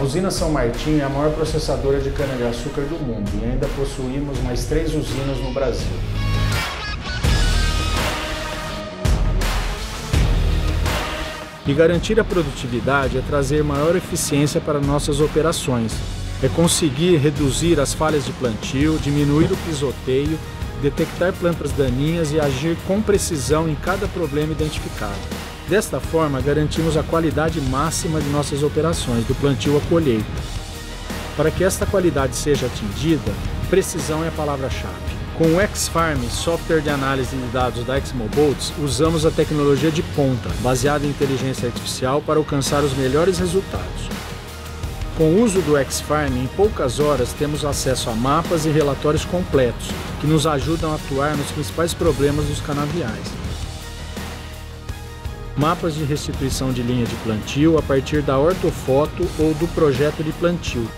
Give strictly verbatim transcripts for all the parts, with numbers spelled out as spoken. A Usina São Martinho é a maior processadora de cana-de-açúcar do mundo e ainda possuímos mais três usinas no Brasil. E garantir a produtividade é trazer maior eficiência para nossas operações, é conseguir reduzir as falhas de plantio, diminuir o pisoteio, detectar plantas daninhas e agir com precisão em cada problema identificado. Desta forma, garantimos a qualidade máxima de nossas operações, do plantio à colheita. Para que esta qualidade seja atingida, precisão é a palavra-chave. Com o XFarming, software de análise de dados da XMobots, usamos a tecnologia de ponta, baseada em inteligência artificial, para alcançar os melhores resultados. Com o uso do XFarming, em poucas horas temos acesso a mapas e relatórios completos, que nos ajudam a atuar nos principais problemas dos canaviais. Mapas de restituição de linha de plantio a partir da ortofoto ou do projeto de plantio.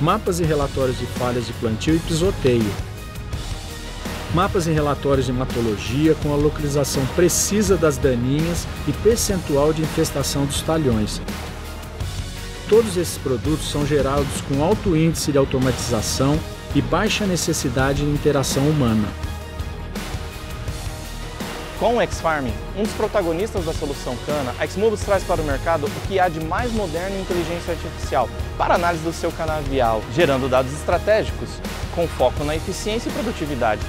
Mapas e relatórios de falhas de plantio e pisoteio. Mapas e relatórios de matologia com a localização precisa das daninhas e percentual de infestação dos talhões. Todos esses produtos são gerados com alto índice de automatização e baixa necessidade de interação humana. Com o XFarming, um dos protagonistas da solução Cana, a XMobots traz para o mercado o que há de mais moderno em inteligência artificial para análise do seu canavial, gerando dados estratégicos com foco na eficiência e produtividade.